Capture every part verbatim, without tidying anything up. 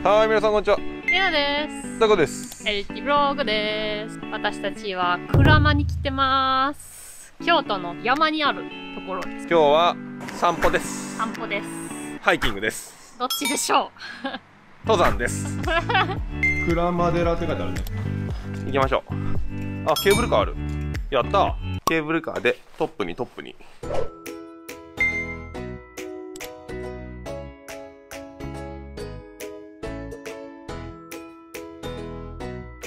はい、皆さんこんにちは。りなです。さこです。エリティブログです。私たちは鞍馬に来てます。京都の山にあるところです。今日は散歩です。散歩です。ハイキングです。どっちでしょう。登山です。鞍馬寺って書いてあるね。行きましょう。あ、ケーブルカーある。やったー。ケーブルカーでトップにトップに。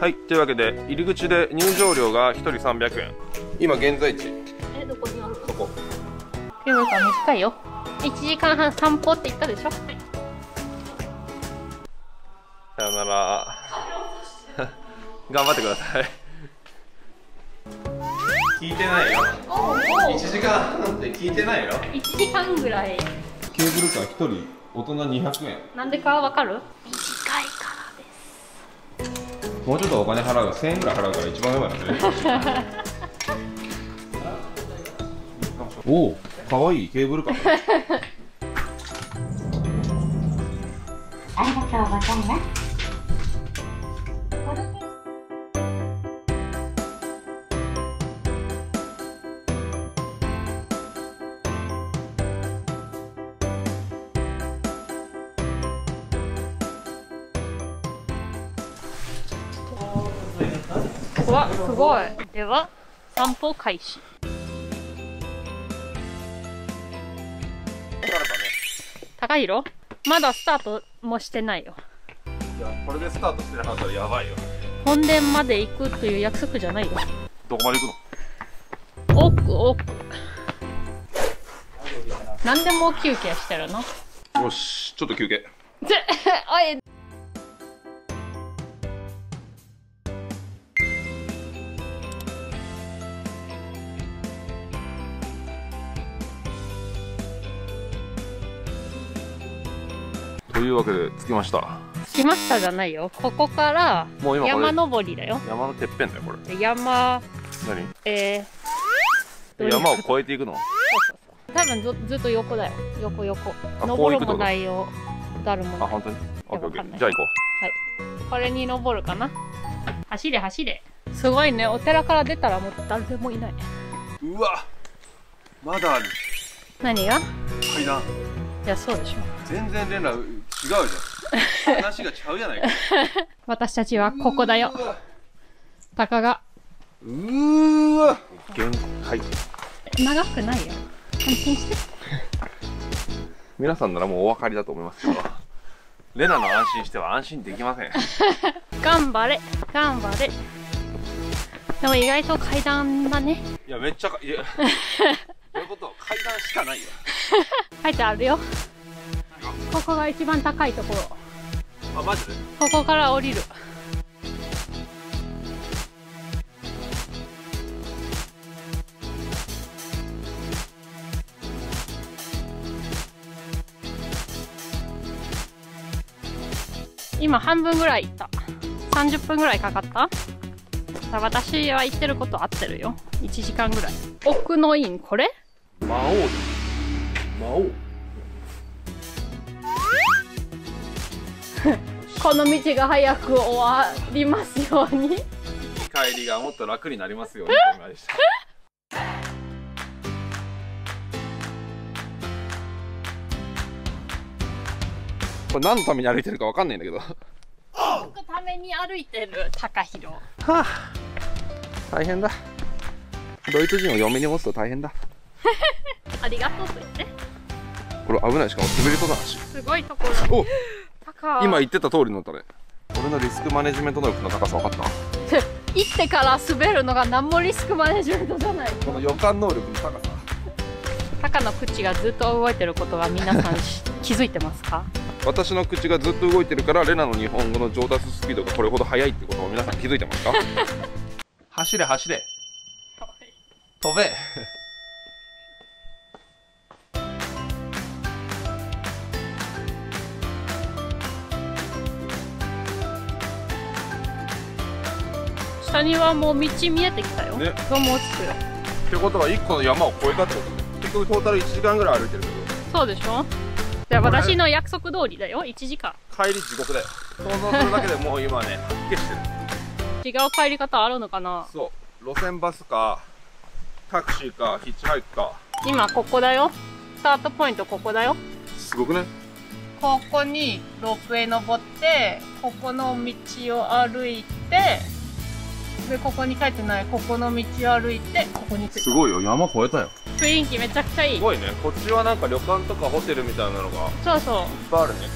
はい、というわけで入り口で入場料がひとりさんびゃくえん。今現在地。え、どこにあるの？ここ。ケーブルカー短いよ。いちじかんはん散歩って言ったでしょ。はい、さよなら。頑張ってください。聞いてないよ。いちじかんはんって聞いてないよ。いちじかんぐらい。ケーブルカーひとり大人にひゃくえん。なんでかわかる？短いから。もうちょっとお金払う、せんえんぐらい払うから一番うまいよね。おお、かわいいケーブルカー。ありがとうございます。わ、すごい。では散歩開始。高弘、まだスタートもしてないよ。いや、これでスタートしてなかったらやばいよ。本殿まで行くという約束じゃないよ。どこまで行くの？奥奥。何でも休憩してるの。よし、ちょっと休憩。おい。というわけで着きました。着きましたじゃないよ。ここから山登りだよ。山のてっぺんだよこれ。山。何？えー、山を越えていくの？そうそうそう。多分 ず, ずっと横だよ。横横。登るもないよ。だるもない。あ、本当に。オッケーオッケー。じゃあ行こう。はい。これに登るかな。走れ走れ。すごいね。お寺から出たらもう誰でもいない。うわ。まだある。何が？階段。いや、そうでしょ。全然連絡違うじゃん。話がちゃうじゃないか。私たちはここだよ。たかが。うーわ。限界。長くないよ。安心して。皆さんならもうお分かりだと思いますけど。レナの安心しては安心できません。頑張れ、頑張れ。でも意外と階段だね。いや、めっちゃか、いや。ということは階段しかないよ。書いてあるよ。ここが一番高いところ。あ、マジで？ここから降りる。今半分ぐらい行った。さんじゅっぷんぐらいかかった。私は言ってること合ってるよ。いちじかんぐらい。奥の院、これ魔王だ。魔王。この道が早く終わりますように。帰りがもっと楽になりますように。これ何のために歩いてるかわかんないんだけど。歩くために歩いてる高弘。はあ、大変だ。ドイツ人を嫁に持つと大変だ。ありがとうと言って。これ危ない、しかも滑りそうだし。すごいところ。お、高。今言ってた通りになったね。俺のリスクマネジメント能力の高さ分かった。行ってから滑るのが何もリスクマネジメントじゃない。この予感能力の高さ。高の口がずっと動いてることは皆さん気づいてますか？私の口がずっと動いてるからレナの日本語の上達スピードがこれほど速いってことを皆さん気づいてますか？走れ走れ。飛べ。下にはもう道見えてきたよ。ね、どうも落ち着くよ。ってことはいっこの山を越えたってことね。結局トータルいちじかんぐらい歩いてるけど。そうでしょ。でから私の約束通りだよ、いちじかん。帰り地獄だよ。想像するだけでもう今ね、吐き気してる。違う帰り方あるのかな。そう、路線バスか、タクシーか、ヒッチハイクか。今ここだよ。スタートポイントここだよ。すごくね。ここにロープウェイ登って、ここの道を歩いて、でここに書いてない、ここの道を歩いて、ここに着いた。すごいよ、山越えたよ。雰囲気めちゃくちゃいい。すごいね。こっちはなんか旅館とかホテルみたいなのが、そうそう、いっぱいあるね。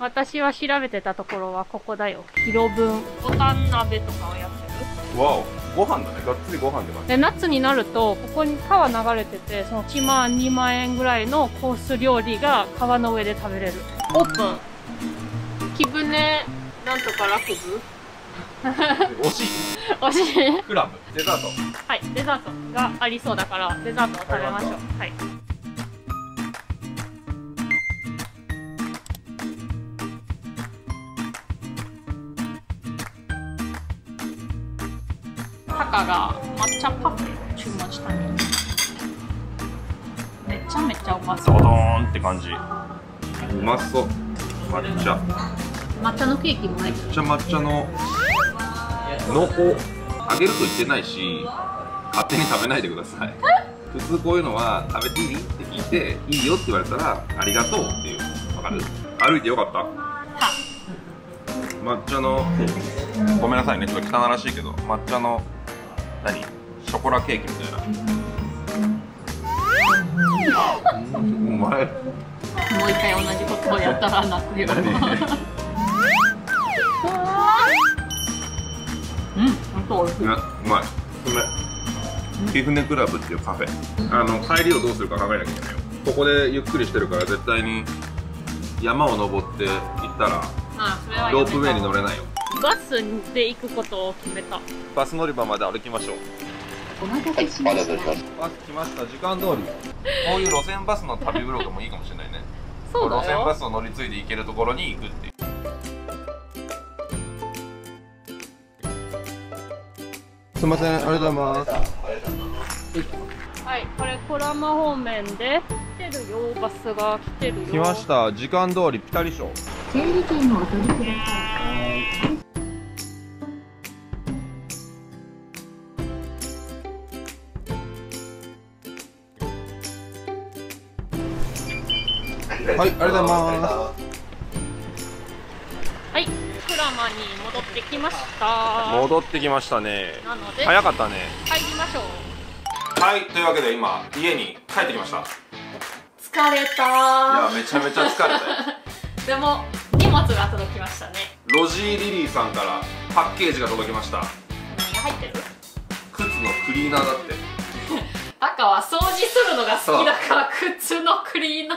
私は調べてたところはここだよ。広文ご飯鍋とかをやってる。わお、ご飯だね。がっつりご飯って感じで、夏になるとここに川流れてて、そのいちまんにまんえんぐらいのコース料理が川の上で食べれる。オープン貴船なんとかラクズ惜しい惜しいクラブデザート、はい、デザートがありそうだからデザートを食べましょう。はい、タカが抹茶パフェ注文したね。めちゃめちゃうまそう。ドドーンって感じ。うまそう。抹茶。抹茶のケーキもない。抹茶抹茶の濃厚。あげると言ってないし、勝手に食べないでください。普通こういうのは食べていいって聞いて、いいよって言われたらありがとうっていう。わかる？歩いてよかった。は。抹茶の、ごめんなさいね、ちょっと汚らしいけど抹茶の。何ショコラケーキみたいな。うまい。もう一回同じことをやったら泣くよ。うん、本当美味しい。うまい。貴船クラブっていうカフェ。あの帰りをどうするか考えなきゃいけないよ。ここでゆっくりしてるから絶対に山を登って行ったら、ああ、それはやめた。ロープウェイに乗れないよ。バスで行くことを決めた。バス乗り場まで歩きましょう。お待たせしました。バス来ました。時間通り。こういう路線バスの旅ブログもいいかもしれないね。そうだよ。路線バスを乗り継いで行けるところに行くっていう。すみません、ありがとうございます。はい、これコラマ方面で来てるよ。バスが来てるよ。来ました。時間通りぴたり賞。整理券をお取りください。はい、ありがとうございます。はい、クラマに戻ってきました。戻ってきましたね。なので早かったね。帰りましょう。はい、というわけで今家に帰ってきました。疲れたー。いや、めちゃめちゃ疲れたよ。でも荷物が届きましたね。ロジーリリーさんからパッケージが届きました。何が入ってる？靴のクリーナーだって。タカは掃除するのが好きだから靴のクリーナー。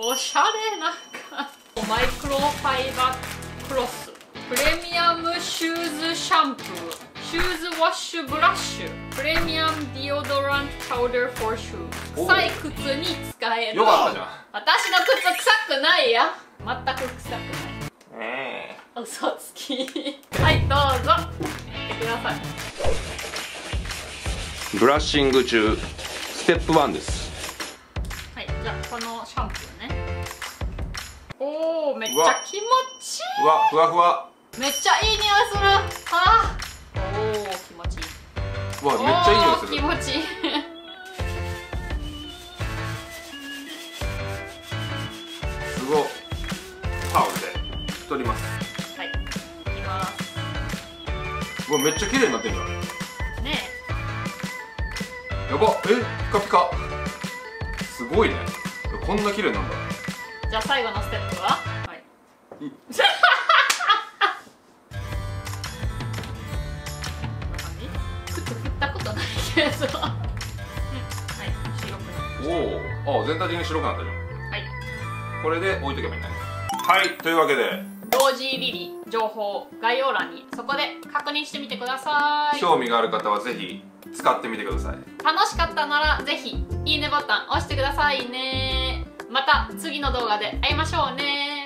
おしゃれな感じ。マイクロファイバークロス、プレミアムシューズシャンプー、シューズウォッシュブラッシュ、プレミアムディオドラントパウダーフォーシュー。臭い靴に使える。よかったじゃん。私の靴臭くないや。全く臭くない。ねえ。嘘つき。はい、どうぞ。やってください。ブラッシング中、ステップワンです。はい、じゃあこのシャンプー。おー、めっちゃ気持ちいい。うわ、ふわふわ。めっちゃいい匂いする。あー、おー、気持ちいい。うわ、めっちゃいい匂いする。気持ちいい。すごい。タオルで拭き取ります。はい、拭きます。うわ、めっちゃ綺麗になってるじゃんねえ。やば、え、ピカピカ。すごいね、こんな綺麗なんだ。じゃあ最後のステップは、はい、うん、靴振ったことないけど、うん、はい、白くなって。おお、あ、全体的に白くなったじゃん。はい、これで置いとけばいいんだね。はい、というわけでロージーリリー情報概要欄にそこで確認してみてください。興味がある方はぜひ使ってみてください。楽しかったならぜひいいねボタン押してくださいね。また次の動画で会いましょうね。